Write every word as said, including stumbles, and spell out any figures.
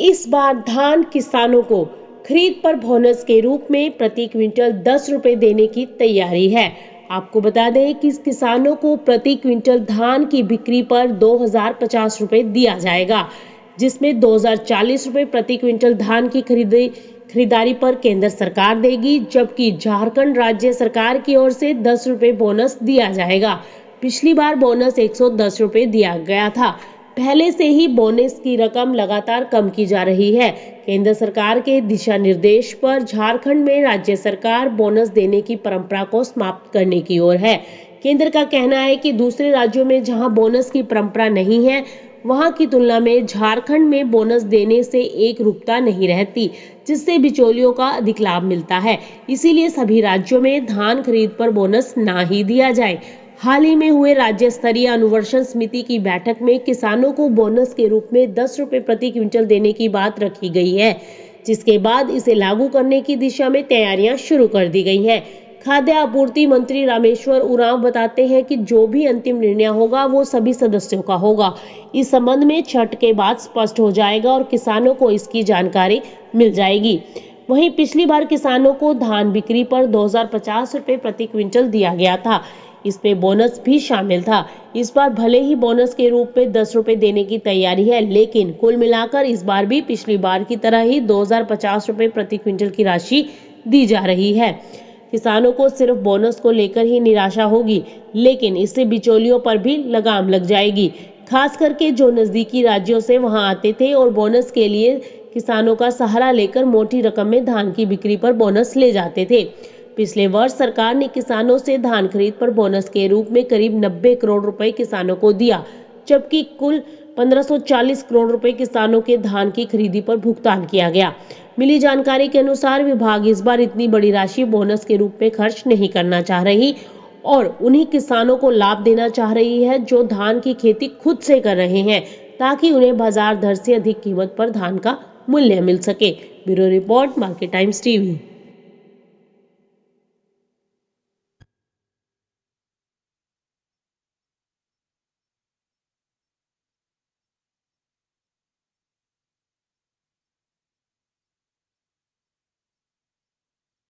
इस बार धान किसानों को खरीद पर बोनस के रूप में प्रति क्विंटल दस रुपए देने की तैयारी है। आपको बता दें कि किसानों को प्रति क्विंटल धान की बिक्री पर दो हजार पचास रुपए दिया जाएगा, जिसमें दो हजार चालीस रुपए प्रति क्विंटल धान की खरीदी खरीदारी पर केंद्र सरकार देगी, जबकि झारखंड राज्य सरकार की ओर से दस रुपए बोनस दिया जाएगा। पिछली बार बोनस एक सौ दस रुपए दिया गया था। पहले से ही बोनस की रकम लगातार कम की जा रही है। केंद्र सरकार के दिशा निर्देश पर झारखंड में राज्य सरकार बोनस देने की परंपरा को समाप्त करने की ओर है। केंद्र का कहना है कि दूसरे राज्यों में जहां बोनस की परंपरा नहीं है, वहां की तुलना में झारखंड में बोनस देने से एक रूपता नहीं रहती, जिससे बिचौलियों का अधिक लाभ मिलता है। इसीलिए सभी राज्यों में धान खरीद पर बोनस ना ही दिया जाए। हाल ही में हुए राज्य स्तरीय अनुवर्षन समिति की बैठक में किसानों को बोनस के रूप में दस रुपए प्रति क्विंटल देने की बात रखी गई है, जिसके बाद इसे लागू करने की दिशा में तैयारियां शुरू कर दी गई हैं। खाद्य आपूर्ति मंत्री रामेश्वर उरांव बताते हैं कि जो भी अंतिम निर्णय होगा वो सभी सदस्यों का होगा। इस संबंध में छठ के बाद स्पष्ट हो जाएगा और किसानों को इसकी जानकारी मिल जाएगी। वहीं पिछली बार किसानों को धान बिक्री पर दो हजार पचास रुपए प्रति क्विंटल दिया गया था, इसमें बोनस भी शामिल था। इस बार भले ही बोनस के रूप में दस रुपए देने की तैयारी है, लेकिन कुल मिलाकर इस बार भी पिछली बार की तरह ही दो हजार पचास रुपए प्रति क्विंटल की राशि दी जा रही है। किसानों को सिर्फ बोनस को लेकर ही निराशा होगी, लेकिन इससे बिचौलियों पर भी लगाम लग जाएगी, खास करके जो नजदीकी राज्यों से वहां आते थे और बोनस के लिए किसानों का सहारा लेकर मोटी रकम में धान की बिक्री पर बोनस ले जाते थे। पिछले वर्ष सरकार ने किसानों से धान खरीद पर बोनस के रूप में करीब नब्बे करोड़ रुपए किसानों को दिया, जबकि कुल पंद्रह सौ चालीस करोड़ रुपए किसानों के धान की खरीदी पर भुगतान किया गया। मिली जानकारी के अनुसार विभाग इस बार इतनी बड़ी राशि बोनस के रूप में खर्च नहीं करना चाह रही और उन्हीं किसानों को लाभ देना चाह रही है जो धान की खेती खुद से कर रहे हैं, ताकि उन्हें बाजार दर से अधिक कीमत पर धान का मूल्य मिल सके। Bureau report, bureau Times TV.